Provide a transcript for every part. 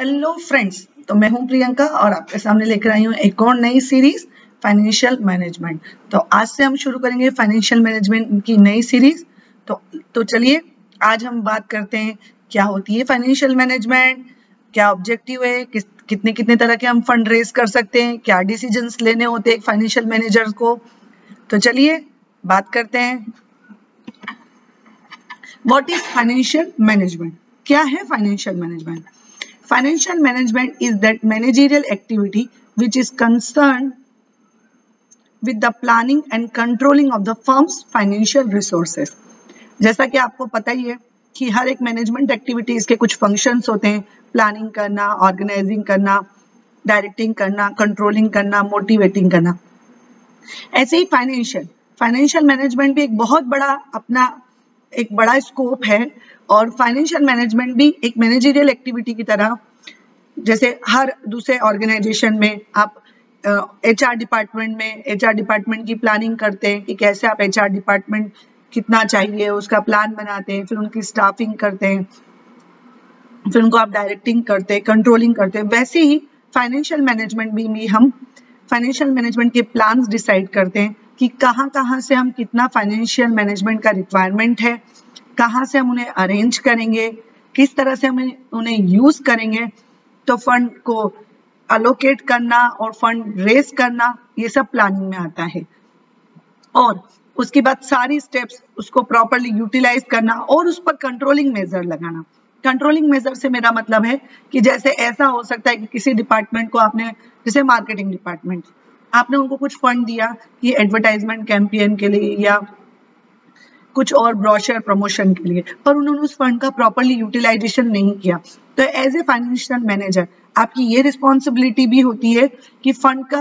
Hello friends, तो मैं हूं प्रियंका और आपके सामने लेकर आई हूं एक और नई सीरीज फाइनेंशियल मैनेजमेंट। तो आज से हम शुरू करेंगे फाइनेंशियल मैनेजमेंट की नई सीरीज। तो चलिए आज हम बात करते हैं क्या होती है फाइनेंशियल मैनेजमेंट, क्या ऑब्जेक्टिव है, कितने तरह के हम फंड रेज कर सकते हैं, क्या डिसीजंस लेने होते हैं फाइनेंशियल मैनेजर को। तो चलिए बात करते हैं व्हाट इज फाइनेंशियल मैनेजमेंट, क्या है financial management. Financial management is that managerial activity which is concerned with the planning and controlling of the firm's financial resources. जैसा कि आपको पता ही है कि हर एक मैनेजमेंट एक्टिविटीज के कुछ फंक्शंस होते हैं, प्लानिंग करना, ऑर्गेनाइजिंग करना, डायरेक्टिंग करना, कंट्रोलिंग करना, मोटिवेटिंग करना। ऐसे ही फाइनेंशियल मैनेजमेंट भी एक बहुत बड़ा एक बड़ा स्कोप है। और फाइनेंशियल मैनेजमेंट भी एक मैनेजरियल एक्टिविटी की तरह, जैसे हर दूसरे ऑर्गेनाइजेशन में आप एचआर डिपार्टमेंट की प्लानिंग करते हैं कि कैसे आप एचआर डिपार्टमेंट कितना चाहिए उसका प्लान बनाते हैं, फिर उनकी स्टाफिंग करते हैं, फिर उनको आप डायरेक्टिंग करते हैं, कंट्रोलिंग करते हैं। वैसे ही फाइनेंशियल मैनेजमेंट भी हम फाइनेंशियल मैनेजमेंट के प्लान्स डिसाइड करते हैं कि कहाँ से हम कितना फाइनेंशियल मैनेजमेंट का रिक्वायरमेंट है, कहाँ से हम उन्हें अरेंज करेंगे, किस तरह से हम उन्हें यूज करेंगे। तो फंड को अलोकेट करना और फंड रेज करना ये सब प्लानिंग में आता है। और उसके बाद सारी स्टेप्स उसको प्रॉपरली यूटिलाइज करना और उस पर कंट्रोलिंग मेजर लगाना। कंट्रोलिंग मेजर से मेरा मतलब है कि जैसे ऐसा हो सकता है कि किसी डिपार्टमेंट को आपने, जैसे मार्केटिंग डिपार्टमेंट, आपने उनको कुछ फंड दिया कि एडवर्टाइजमेंट कैंपेन के लिए या कुछ और ब्रोशर प्रमोशन के लिए, पर उन्होंने उस फंड का प्रॉपरली यूटिलाइजेशन नहीं किया। तो एज ए फाइनेंशियल मैनेजर आपकी ये रिस्पॉन्सिबिलिटी भी होती है कि फंड का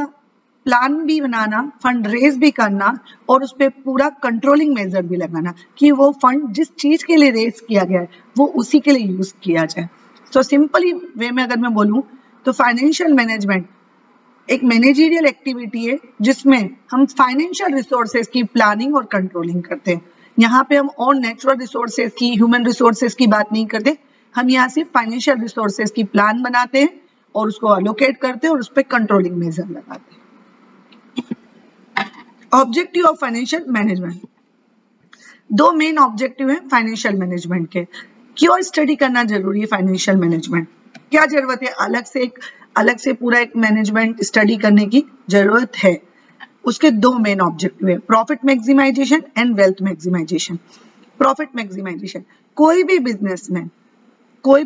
प्लान भी बनाना, फंड रेज भी करना और उस पर पूरा कंट्रोलिंग मेजर भी लगाना कि वो फंड जिस चीज के लिए रेज किया गया है वो उसी के लिए यूज किया जाए। तो सिंपली वे में अगर मैं बोलूँ तो फाइनेंशियल मैनेजमेंट एक मैनेजरियल एक्टिविटी है जिसमें हम फाइनेंशियल रिसोर्सेज की प्लानिंग और कंट्रोलिंग करते हैं। यहाँ पे हम और नेचुरल रिसोर्सेज की, ह्यूमन रिसोर्सेज की बात नहीं करते। हम यहाँ सिर्फ फाइनेंशियल रिसोर्सेज की प्लान बनाते हैं और उसको अलोकेट करते हैं और उस पर कंट्रोलिंग मेजर लगाते हैं। ऑब्जेक्टिव ऑफ फाइनेंशियल मैनेजमेंट, दो मेन ऑब्जेक्टिव है फाइनेंशियल मैनेजमेंट के। क्यों स्टडी करना जरूरी है फाइनेंशियल मैनेजमेंट, क्या जरूरत है अलग से पूरा एक मैनेजमेंट स्टडी करने की जरूरत है। उसके दो मेन ऑब्जेक्टिव है, profit maximisation and wealth maximisation. Profit maximisation, कोई भी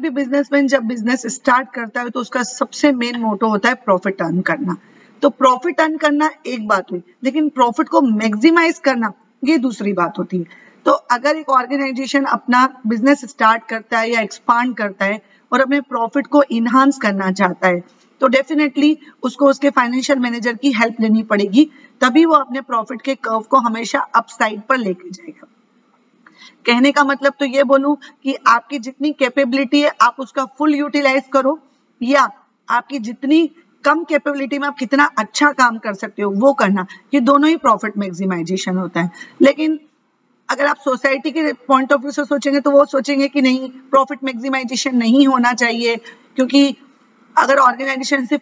बिजनेसमैन जब बिजनेस स्टार्ट करता है तो उसका सबसे मेन मोटो होता है प्रॉफिट अर्न करना। तो प्रॉफिट अर्न करना एक बात हुई, लेकिन प्रॉफिट को मैक्सिमाइज करना ये दूसरी बात होती है। तो अगर एक ऑर्गेनाइजेशन अपना बिजनेस स्टार्ट करता है या एक्सपांड करता है और अपने प्रॉफिट को इनहांस करना चाहता है तो डेफिनेटली उसको उसके फाइनेंशियल मैनेजर की हेल्प लेनी पड़ेगी, तभी वो अपने प्रॉफिट के कर्व को हमेशा अपसाइड पर लेके जाएगा। कहने का मतलब तो ये बोलूं कि आपकी जितनी कैपेबिलिटी है आप उसका फुल यूटिलाइज करो, या आपकी जितनी कम कैपेबिलिटी में आप कितना अच्छा काम कर सकते हो वो करना, ये दोनों ही प्रॉफिट मैक्सिमाइजेशन होता है। लेकिन अगर आप सोसाइटी के पॉइंट ऑफ व्यू से सोचेंगे तो वो सोचेंगे कि नहीं, प्रॉफिट मैक्सिमाइजेशन नहीं होना चाहिए, क्योंकि अगर ऑर्गेनाइजेशन सिर्फ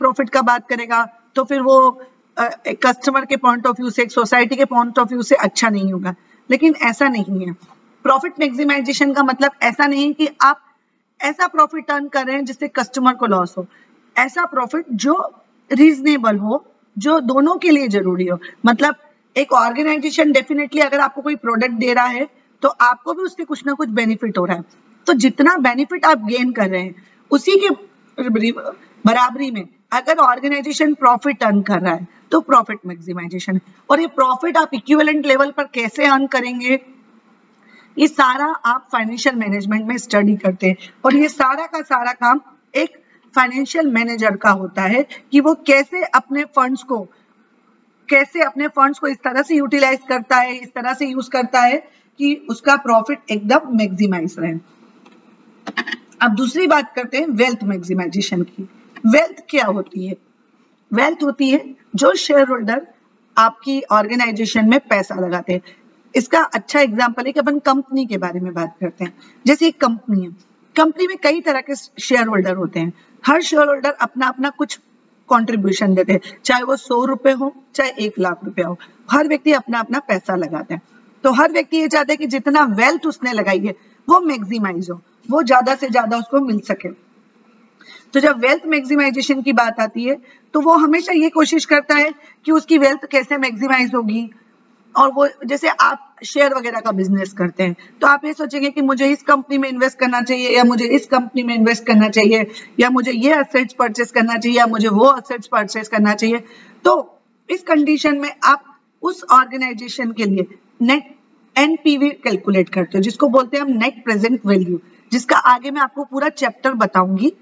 प्रॉफिट का बात करेगा तो फिर वो एक कस्टमर के पॉइंट ऑफ व्यू से, एक सोसाइटी के पॉइंट ऑफ व्यू से अच्छा नहीं होगा। लेकिन ऐसा नहीं है। प्रॉफिट मैक्सिमाइजेशन का मतलब ऐसा नहीं कि आप ऐसा प्रॉफिट अर्न कर रहे हैं जिससे कस्टमर को लॉस हो, ऐसा प्रॉफिट जो रीजनेबल हो, जो दोनों के लिए जरूरी हो। मतलब एक ऑर्गेनाइजेशन डेफिनेटली अगर आपको कोई प्रोडक्ट दे रहा है तो आपको भी उसके कुछ ना कुछ बेनिफिट हो रहा है, तो जितना बेनिफिट आप गेन कर रहे हैं उसी के बराबरी में अगर ऑर्गेनाइजेशन प्रॉफिट अर्न कर रहा है तो प्रॉफिट मैक्सिमाइजेशन। और ये प्रॉफिट आप इक्विवेलेंट लेवल पर कैसे अर्न करेंगे, ये सारा आप फाइनेंशियल मैनेजमेंट में स्टडी करते हैं। और ये सारा का सारा काम एक फाइनेंशियल मैनेजर का होता है कि वो कैसे अपने फंड्स को इस तरह से यूटिलाइज करता है, इस तरह से यूज करता है कि उसका प्रॉफिट एकदम मैक्सिमाइज रहे। अब दूसरी बात करते हैं वेल्थ मैक्सिमाइजेशन की। वेल्थ क्या होती है? वेल्थ होती है जो शेयर होल्डर आपकी ऑर्गेनाइजेशन में पैसा लगाते हैं। इसका अच्छा एग्जांपल है कि अपन कंपनी के बारे में बात करते हैं। जैसे एक कंपनी है, कंपनी में कई तरह के शेयर होल्डर होते हैं, हर शेयर होल्डर अपना अपना कुछ कंट्रीब्यूशन देते हैं, चाहे वो 100 रुपए हो चाहे 1 लाख रुपया हो, हर व्यक्ति अपना अपना पैसा लगाता है। तो हर व्यक्ति ये चाहता है कि जितना वेल्थ उसने लगाई है वो मैक्सिमाइज हो, वो ज्यादा से ज्यादा उसको मिल सके। तो जब वेल्थ मैक्सिमाइजेशन की बात आती है तो वो हमेशा ये कोशिश करता है कि उसकी वेल्थ कैसे मैक्सिमाइज होगी। और वो जैसे आप शेयर वगैरह का बिजनेस करते हैं तो आप ये सोचेंगे कि मुझे इस कंपनी में इन्वेस्ट करना चाहिए या मुझे इस कंपनी में इन्वेस्ट करना चाहिए या मुझे ये असेट्स परचेस करना चाहिए या मुझे वो असेट्स परचेस करना चाहिए। तो इस कंडीशन में आप उस ऑर्गेनाइजेशन के लिए नेट एनपीवी कैलकुलेट करते हो, जिसको बोलते हैं हम नेट प्रेजेंट वैल्यू, जिसका आगे मैं आपको पूरा चैप्टर बताऊंगी।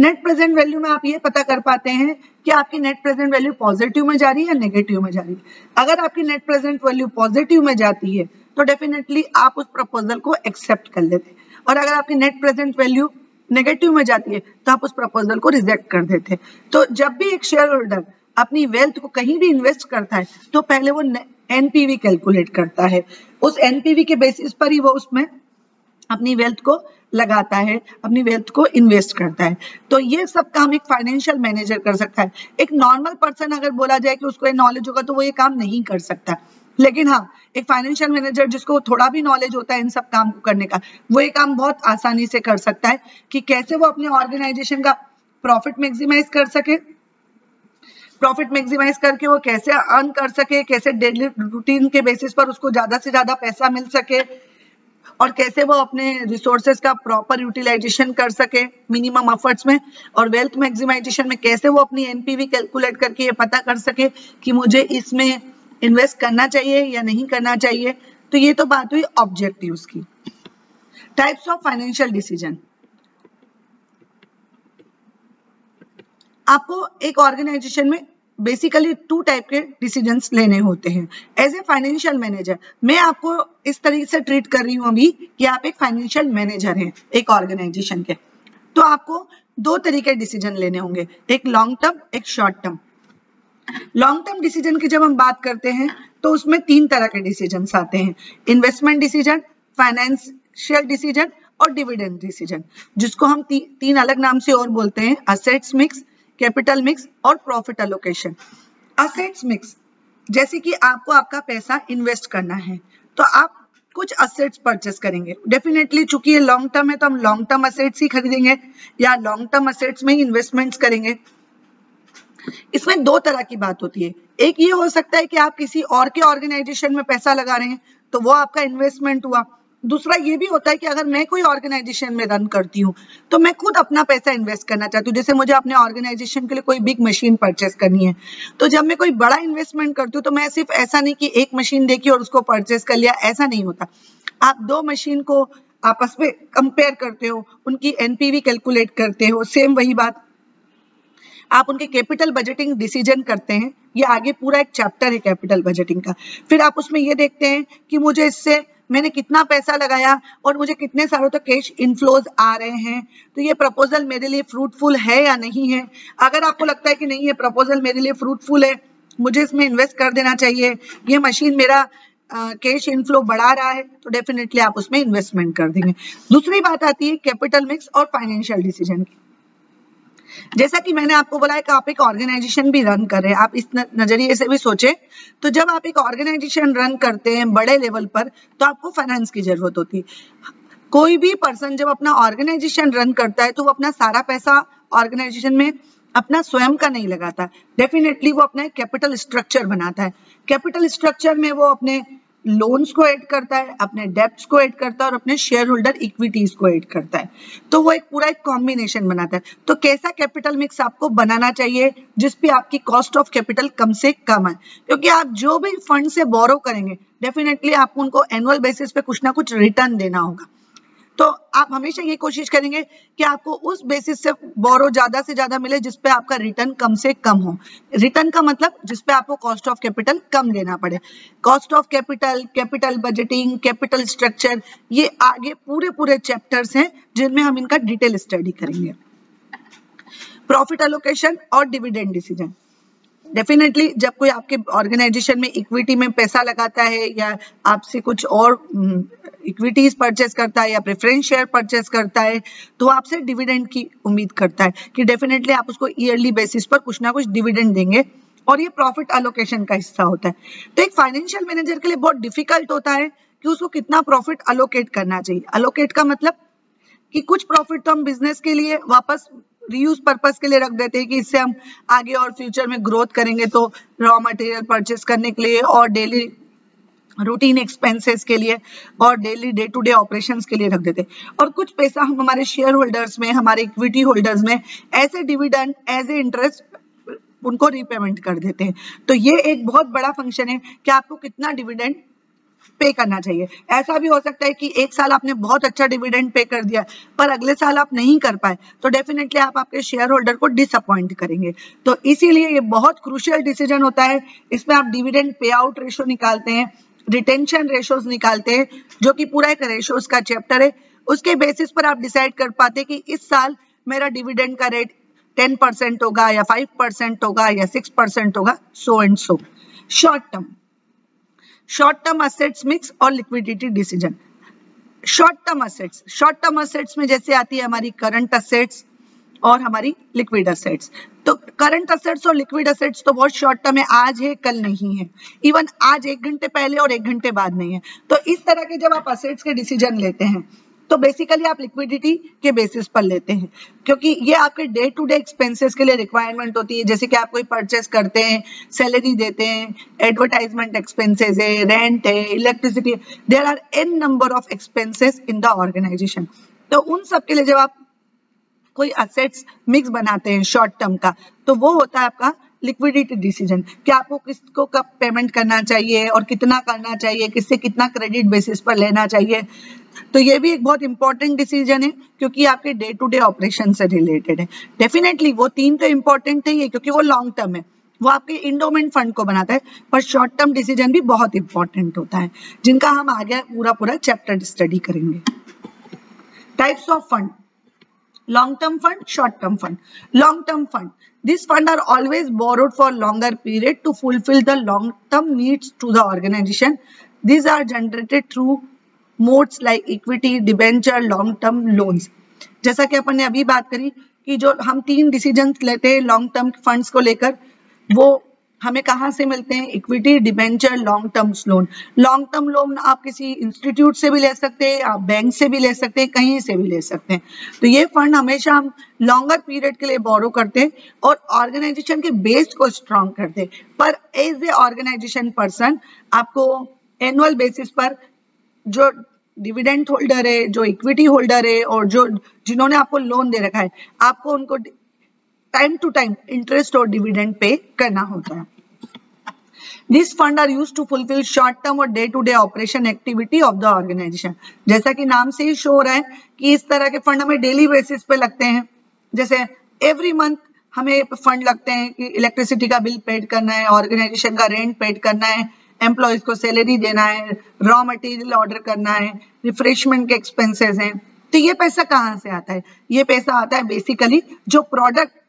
नेट प्रेजेंट वैल्यू में आप ये पता कर पाते हैं कि आपकी नेट प्रेजेंट वैल्यू पॉजिटिव में जा रही है या नेगेटिव में जा रही है। अगर आपकी नेट प्रेजेंट वैल्यू पॉजिटिव में जाती है तो डेफिनेटली आप उस प्रपोजल को एक्सेप्ट कर लेते हैं, और अगर आपकी नेट प्रेजेंट वैल्यू नेगेटिव में जाती है तो आप उस प्रपोजल को रिजेक्ट कर देते हैं। तो जब भी एक शेयर होल्डर अपनी वेल्थ को कहीं भी इन्वेस्ट करता है तो पहले वो एनपीवी कैलकुलेट करता है, उस एनपीवी के बेसिस पर ही वो उसमें अपनी वेल्थ को लगाता है, अपनी वेल्थ को इन्वेस्ट करता है। तो ये सब काम एक फाइनेंशियल मैनेजर कर सकता है। एक नॉर्मल पर्सन अगर बोला जाए कि उसको नॉलेज होगा तो वो ये काम नहीं कर सकता, लेकिन हाँ एक फाइनेंशियल मैनेजर जिसको थोड़ा भी नॉलेज होता है इन सब काम को करने का, वो ये काम बहुत आसानी से कर सकता है कि कैसे वो अपने ऑर्गेनाइजेशन का प्रॉफिट मैक्सिमाइज कर सके, प्रॉफिट मैक्सिमाइज करके वो कैसे अर्न कर सके, कैसे डेली रूटीन के बेसिस पर उसको ज्यादा से ज्यादा पैसा मिल सके, और कैसे वो अपने रिसोर्सेज का प्रॉपर यूटिलाइजेशन कर सके मिनिमम एफर्ट्स में, और वेल्थ मैक्सिमाइजेशन में कैसे वो अपनी एनपीवी कैलकुलेट करके ये पता कर सके कि मुझे इसमें इन्वेस्ट करना चाहिए या नहीं करना चाहिए। तो ये तो बात हुई ऑब्जेक्टिव्स की। Types of financial decision. आपको एक ऑर्गेनाइजेशन में बेसिकली 2 टाइप के डिसीजंस लेने होते हैं। एज ए फाइनेंशियल मैनेजर मैं आपको इस तरीके से ट्रीट कर रही हूं अभी कि आप एक फाइनेंशियल मैनेजर हैं एक ऑर्गेनाइजेशन के। तो आपको 2 तरीके डिसीजन लेने होंगे, एक लॉन्ग टर्म एक short term. Long term decision की जब हम बात करते हैं तो उसमें 3 तरह के डिसीजन आते हैं, इन्वेस्टमेंट डिसीजन, फाइनेंशियल डिसीजन और डिविडेंड डिसीजन, जिसको हम 3 अलग नाम से और बोलते हैं, असेट्स मिक्स, कैपिटल मिक्स और प्रॉफिट एलोकेशन। असेट्स मिक्स जैसे कि आपको आपका पैसा इन्वेस्ट करना है तो आप कुछ असेट्स परचेस करेंगे। डेफिनेटली चूंकि ये लॉन्ग टर्म है तो हम लॉन्ग टर्म असेट्स ही खरीदेंगे या लॉन्ग टर्म असेट्स में ही इन्वेस्टमेंट्स करेंगे। इसमें 2 तरह की बात होती है, एक ये हो सकता है कि आप किसी और के ऑर्गेनाइजेशन में पैसा लगा रहे हैं तो वो आपका इन्वेस्टमेंट हुआ। दूसरा ये भी होता है कि अगर मैं कोई ऑर्गेनाइजेशन में रन करती हूँ तो मैं खुद अपना पैसा इन्वेस्ट करना चाहती हूँ, जैसे मुझे अपने ऑर्गेनाइजेशन के लिए कोई बिग मशीन परचेस करनी है तो जब मैं कोई बड़ा इन्वेस्टमेंट करती हूँ तो मैं सिर्फ ऐसा नहीं कि एक मशीन देखी और उसको परचेस कर लिया, ऐसा नहीं होता। आप 2 मशीन को आपस में कंपेयर करते हो, उनकी एनपीवी कैलकुलेट करते हो, सेम वही बात आप उनके कैपिटल बजटिंग डिसीजन करते हैं। ये आगे पूरा एक चैप्टर है कैपिटल बजटिंग का। फिर आप उसमें ये देखते हैं कि मुझे इससे मैंने कितना पैसा लगाया और मुझे कितने सालों तक कैश इनफ्लोज आ रहे हैं, तो ये प्रपोजल मेरे लिए फ्रूटफुल है या नहीं है। अगर आपको लगता है कि नहीं ये प्रपोजल मेरे लिए फ्रूटफुल है, मुझे इसमें इन्वेस्ट कर देना चाहिए, ये मशीन मेरा कैश इनफ्लो बढ़ा रहा है, तो डेफिनेटली आप उसमें इन्वेस्टमेंट कर देंगे। दूसरी बात आती है कैपिटल मिक्स और फाइनेंशियल डिसीजन की। जैसा कि मैंने आपको बोला है कि आप एक ऑर्गेनाइजेशन भी रन कर रहे हैं, आप इस नजरिए से भी सोचे तो जब आप एक ऑर्गेनाइजेशन रन करते हैं बड़े लेवल पर तो आपको फाइनेंस की जरूरत होती है। कोई भी पर्सन जब अपना ऑर्गेनाइजेशन रन करता है तो वो अपना सारा पैसा ऑर्गेनाइजेशन में अपना स्वयं का नहीं लगाता, डेफिनेटली वो अपना कैपिटल स्ट्रक्चर बनाता है। कैपिटल स्ट्रक्चर में वो अपने लोन्स को ऐड करता है, अपने डेब्ट्स को ऐड करता है और अपने शेयर होल्डर इक्विटीज को ऐड करता है, तो वो एक पूरा एक कॉम्बिनेशन बनाता है। तो कैसा कैपिटल मिक्स आपको बनाना चाहिए जिस पे आपकी कॉस्ट ऑफ कैपिटल कम से कम है, क्योंकि आप जो भी फंड से बोरो करेंगे डेफिनेटली आपको उनको एनुअल बेसिस पे कुछ ना कुछ रिटर्न देना होगा। तो आप हमेशा ये कोशिश करेंगे कि आपको उस बेसिस से बोरो ज्यादा से ज्यादा मिले जिसपे आपका रिटर्न कम से कम हो। रिटर्न का मतलब जिसपे आपको कॉस्ट ऑफ कैपिटल कम देना पड़े। Cost of capital, capital budgeting, capital structure, ये आगे पूरे पूरे चैप्टर्स हैं जिनमें हम इनका डिटेल स्टडी करेंगे। प्रॉफिट एलोकेशन और डिविडेंड डिसीजन। डेफिनेटली जब कोई आपके ऑर्गेनाइजेशन में इक्विटी में पैसा लगाता है या आपसे कुछ और इक्विटीज परचेस करता है या प्रेफरेंस शेयर परचेस करता है तो आपसे डिविडेंड की उम्मीद करता है कि डेफिनेटली आप उसको ईयरली बेसिस पर कुछ ना कुछ डिविडेंड देंगे और ये प्रॉफिट एलोकेशन का हिस्सा होता है। तो एक फाइनेंशियल मैनेजर के लिए बहुत डिफिकल्ट होता है कि उसको कितना प्रॉफिट अलोकेट करना चाहिए। अलोकेट का मतलब कि कुछ प्रॉफिट तो हम बिजनेस के लिए वापस रीयूज पर्पस के लिए रख देते हैं कि इससे हम आगे और फ्यूचर में ग्रोथ करेंगे, तो रॉ मटेरियल परचेस करने के लिए और डेली रूटीन एक्सपेंसेस के लिए और daily day to day operations के लिए रख देते हैं। और कुछ पैसा हम हमारे शेयर होल्डर्स में, हमारे इक्विटी होल्डर्स में as a dividend, as a interest उनको रीपेमेंट कर देते हैं। तो ये एक बहुत बड़ा फंक्शन है कि आपको कितना डिविडेंड पे करना चाहिए। ऐसा भी हो सकता है कि एक साल आपने बहुत अच्छा डिविडेंड पे कर दिया पर अगले साल आप नहीं कर पाए तो डेफिनेटली आप आपके शेयर होल्डर को डिसअपॉइंट करेंगे। तो इसीलिए ये बहुत क्रूशियल डिसीजन होता है। इसमें आप डिविडेंड पे आउट रेशो निकालते हैं, रिटेंशन रेशोज निकालते हैं, जो कि पूरा एक रेशोज का चैप्टर है। उसके बेसिस पर आप डिसाइड कर पाते हैं कि इस साल मेरा डिविडेंड का रेट 10% होगा या 5% होगा या 6% होगा, so and so. Short term assets mix और liquidity decision. Short term assets में जैसे आती है हमारी करंट असेट्स और हमारी लिक्विड असेट्स। तो करंट असेट्स और लिक्विड असेट्स तो बहुत शॉर्ट टर्म है, आज है कल नहीं है, इवन आज एक घंटे पहले और एक घंटे बाद नहीं है। तो इस तरह के जब आप असेट्स के डिसीजन लेते हैं तो बेसिकली आप लिक्विडिटी के बेसिस पर लेते हैं, क्योंकि ये आपके डे टू डे एक्सपेंसेस के लिए रिक्वायरमेंट होती है। जैसे कि आप कोई परचेस करते हैं, सैलरी देते हैं, एडवर्टाइजमेंट एक्सपेंसेस है, रेंट है, electricity, there are an number of expenses in the organisation. तो उन सब के लिए जब आप कोई असेट्स मिक्स बनाते हैं शॉर्ट टर्म का, तो वो होता है आपका लिक्विडिटी डिसीजन कि आपको किसको कब पेमेंट करना चाहिए और कितना करना चाहिए, किससे कितना क्रेडिट बेसिस पर लेना चाहिए। तो ये भी एक बहुत इंपॉर्टेंट डिसीजन है क्योंकि आपके डे टू डे ऑपरेशन से रिलेटेड है। डेफिनेटली वो तीन तो इंपॉर्टेंट है क्योंकि वो लॉन्ग टर्म है, वो आपके इंडोमेंट फंड को बनाता है, पर शॉर्ट टर्म डिसीजन भी बहुत इंपॉर्टेंट होता है जिनका हम आगे पूरा चैप्टर स्टडी करेंगे। Types of fund, long term fund, short term fund. Long term fund, this fund are always borrowed for longer period to fulfill the long term needs to the organization. These are generated through modes like equity, debenture, long term loans. जैसा कि अपन ने अभी बात करी कि जो हम तीन डिसीजन लेते हैं लॉन्ग टर्म फंड्स को लेकर, वो हमें कहाँ से मिलते हैं? Equity, debenture, long term loan. Long term loan आप किसी इंस्टीट्यूट से भी ले सकते हैं, आप बैंक से भी ले सकते हैं, कहीं से भी ले सकते हैं। तो ये फंड हमेशा हम लॉन्गर पीरियड के लिए बोरो करते हैं और ऑर्गेनाइजेशन के बेस को स्ट्रांग करते हैं। पर एज ए ऑर्गेनाइजेशन पर्सन आपको एनुअल बेसिस पर जो डिविडेंड होल्डर है, जो इक्विटी होल्डर है और जो जिन्होंने आपको लोन दे रखा है, आपको उनको टाइम टू टाइम इंटरेस्ट और डिविडेंड पे करना होता है। This fund are used to fulfil short term और day to day operation activity of the organisation. जैसा कि नाम से ही शो हो रहा है कि इस तरह के फंड हमें डेली बेसिस पे लगते हैं। जैसे एवरी मंथ हमें फंड लगते हैं कि इलेक्ट्रिसिटी का बिल पेड करना है, ऑर्गेनाइजेशन का रेंट पेड करना है, एम्प्लॉयज को सैलरी देना है, रॉ मटेरियल ऑर्डर करना है, रिफ्रेशमेंट के एक्सपेंसेस हैं। तो ये पैसा कहाँ से आता है? ये पैसा आता है बेसिकली जो प्रोडक्ट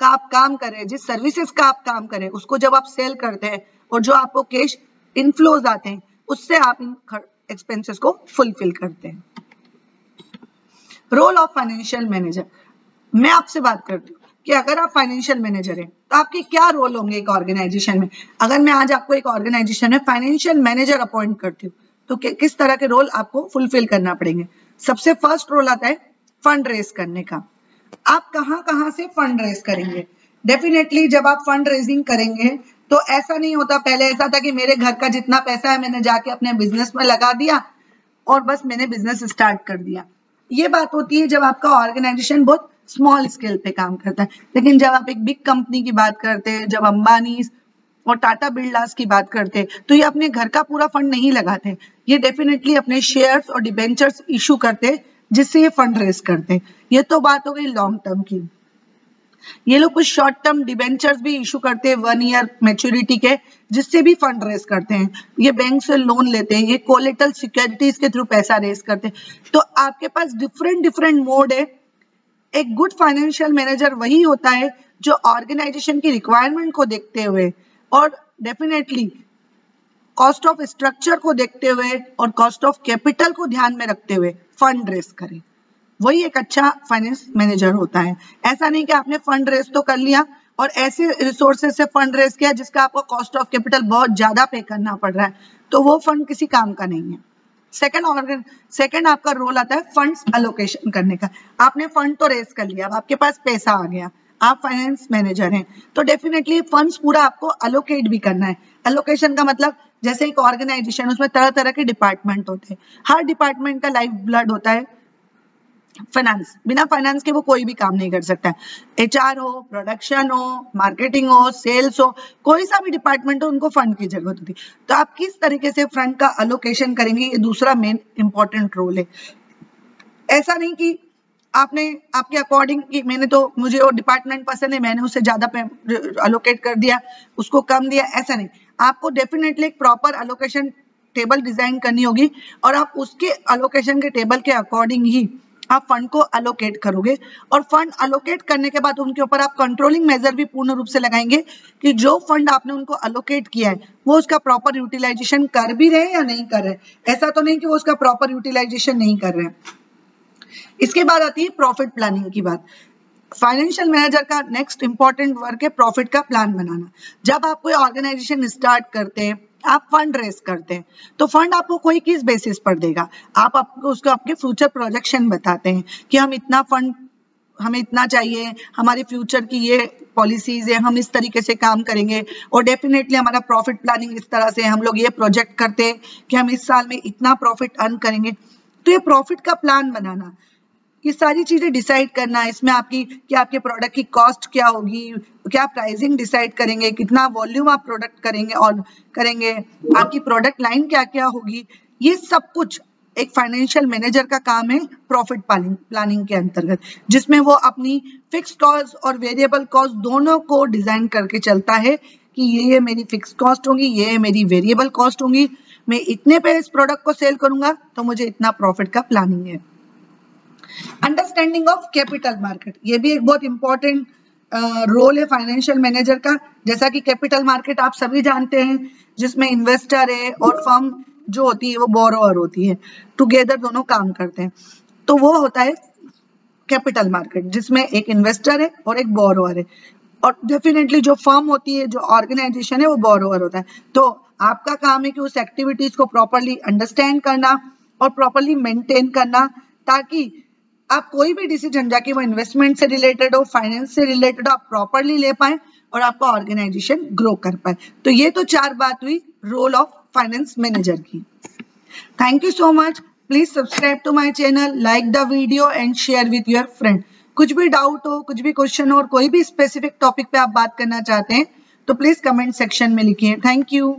का आप काम करें, जिस सर्विसेज का आप काम करें, उसको जब आप सेल करते हैं और जो आपको कैश इनफ्लोज आते हैं उससे आप इन एक्सपेंसेस को फुलफिल करते हैं। रोल ऑफ फाइनेंशियल मैनेजर, मैं आपसे बात करती हूँ कि अगर आप फाइनेंशियल मैनेजर हैं तो आपके क्या रोल होंगे एक ऑर्गेनाइजेशन में। अगर मैं आज आपको एक ऑर्गेनाइजेशन में फाइनेंशियल मैनेजर अपॉइंट करती हूँ तो किस तरह के रोल आपको फुलफिल करना पड़ेंगे? सबसे फर्स्ट रोल आता है फंड रेज करने का। आप कहां से फंड रेज करेंगे? डेफिनेटली जब आप फंड रेजिंग करेंगे तो ऐसा नहीं होता, पहले ऐसा था कि मेरे घर का जितना पैसा है मैंने जाके अपने बिजनेस में लगा दिया और बस मैंने बिजनेस स्टार्ट कर दिया। ये बात होती है जब आपका ऑर्गेनाइजेशन बहुत स्मॉल स्केल पे काम करता है। लेकिन जब आप एक बिग कंपनी की बात करते हैं, जब अंबानी और टाटा बिरलास की बात करते हैं, तो ये अपने घर का पूरा फंड नहीं लगाते, ये डेफिनेटली अपने शेयर्स और डिबेंचर्स इशू करते हैं जिससे ये फंड रेज करते हैं। ये तो बात हो गई लॉन्ग टर्म की। ये लोग कुछ शॉर्ट टर्म डिबेंचर्स भी इशू करते हैं 1 ईयर मैच्योरिटी के, जिससे भी फंड रेज करते हैं। ये बैंक से लोन लेते हैं, ये कोलेटरल सिक्योरिटीज के थ्रू पैसा रेज करते हैं। तो आपके पास डिफरेंट डिफरेंट मोड है। एक गुड फाइनेंशियल मैनेजर वही होता है जो ऑर्गेनाइजेशन की रिक्वायरमेंट को देखते हुए और डेफिनेटली कॉस्ट ऑफ स्ट्रक्चर को देखते हुए और कॉस्ट ऑफ कैपिटल को ध्यान में रखते हुए फंड रेस करें, वही एक अच्छा फाइनेंस मैनेजर होता है। ऐसा नहीं कि आपने फंड रेस तो कर लिया और ऐसे रिसोर्सेज से फंड रेस किया जिसका आपको कॉस्ट ऑफ कैपिटल बहुत ज्यादा पे करना पड़ रहा है, तो वो फंड किसी काम का नहीं है। सेकंड आपका रोल आता है फंड्स एलोकेशन करने का। आपने फंड तो रेस कर लिया, अब आपके पास पैसा आ गया, आप फाइनेंस मैनेजर हैं, तो डेफिनेटली फंड्स पूरा आपको एलोकेट भी करना है। एलोकेशन का मतलब जैसे एक ऑर्गेनाइजेशन, उसमें तरह तरह के डिपार्टमेंट होते हैं, हर डिपार्टमेंट का लाइफ ब्लड होता है फाइनेंस। बिना फाइनेंस के वो कोई भी काम नहीं कर सकता है, एचआर हो, प्रोडक्शन हो, मार्केटिंग हो, सेल्स हो, कोई सा भी डिपार्टमेंट हो, उनको फंड की जरूरत होती है। तो आप किस तरीके से फंड का एलोकेशन करेंगे, ये दूसरा मेन इंपॉर्टेंट रोल है। ऐसा नहीं कि आपने आपके अकॉर्डिंग कि मैंने तो मुझे वो डिपार्टमेंट पसंद है, मैंने उससे ज्यादा अलोकेट कर दिया, उसको कम दिया, ऐसा नहीं। आपको डेफिनेटली एक प्रॉपर अलोकेशन टेबल डिजाइन करनी होगी और आप उसके अलोकेशन के टेबल के अकॉर्डिंग ही आप फंड को अलोकेट करोगे। और फंड अलोकेट करने के बाद उनके ऊपर आप कंट्रोलिंग मेजर भी पूर्ण रूप से लगाएंगे कि जो फंड आपने उनको अलोकेट किया है वो उसका प्रॉपर यूटिलाइजेशन कर भी रहे या नहीं कर रहे। ऐसा तो नहीं कि वो उसका प्रॉपर यूटिलाइजेशन नहीं कर रहे हैं। इसके बाद आती है प्रॉफिट प्लानिंग की बात। फाइनेंशियल मैनेजर का नेक्स्ट इंपॉर्टेंट वर्क है प्रॉफिट का प्लान बनाना। जब आप कोई ऑर्गेनाइजेशन स्टार्ट करते हैं, आप फंड रेस करते हैं, तो फंड आपको कोई किस बेसिस पर देगा, आप आपको उसको आपके फ्यूचर प्रोजेक्शन बताते हैं कि हम इतना फंड, हमें इतना चाहिए, हमारी फ्यूचर की ये पॉलिसीज है, हम इस तरीके से काम करेंगे और डेफिनेटली हमारा प्रॉफिट प्लानिंग इस तरह से, हम लोग ये प्रोजेक्ट करते हैं कि हम इस साल में इतना प्रॉफिट अर्न करेंगे। तो ये प्रॉफिट का प्लान बनाना, ये सारी चीजें डिसाइड करना, इसमें आपकी कि आपके प्रोडक्ट की कॉस्ट क्या होगी, क्या प्राइसिंग डिसाइड करेंगे, कितना वॉल्यूम आप प्रोडक्ट करेंगे और करेंगे, आपकी प्रोडक्ट लाइन क्या क्या होगी, ये सब कुछ एक फाइनेंशियल मैनेजर का काम है प्रॉफिट प्लानिंग के अंतर्गत, जिसमें वो अपनी फिक्स्ड कॉस्ट और वेरिएबल कॉस्ट दोनों को डिजाइन करके चलता है कि ये मेरी फिक्स्ड कॉस्ट होगी, ये मेरी वेरिएबल कॉस्ट होंगी, मैं इतने पे इस प्रोडक्ट को सेल करूंगा तो मुझे इतना प्रॉफिट का प्लानिंग है। अंडरस्टैंडिंग ऑफ कैपिटल मार्केट, ये भी एक बहुत इंपॉर्टेंट रोल है फाइनेंशियल मैनेजर का। जैसा कि कैपिटल मार्केट आप सभी जानते हैं, जिसमें इन्वेस्टर है और फर्म जो होती है वो बोरोअर होती है, टुगेदर दोनों काम करते हैं, तो वो होता है कैपिटल मार्केट, जिसमें एक इन्वेस्टर है और एक बोरोअर है, और डेफिनेटली जो फर्म होती है, जो ऑर्गेनाइजेशन है, वो बोरोअर होता है। तो आपका काम है कि उस एक्टिविटीज को प्रॉपरली अंडरस्टैंड करना और प्रॉपरली मेंटेन करना, ताकि आप कोई भी डिसीजन, जाके वो इन्वेस्टमेंट से रिलेटेड हो, फाइनेंस से रिलेटेड हो, आप प्रॉपरली ले पाए और आपका ऑर्गेनाइजेशन ग्रो कर पाए। तो ये तो चार बात हुई रोल ऑफ फाइनेंस मैनेजर की। Thank you so much. Please subscribe to my channel, like the video and share with your friend. कुछ भी डाउट हो, कुछ भी क्वेश्चन हो और कोई भी स्पेसिफिक टॉपिक पे आप बात करना चाहते हैं तो प्लीज कमेंट सेक्शन में लिखिए। Thank you.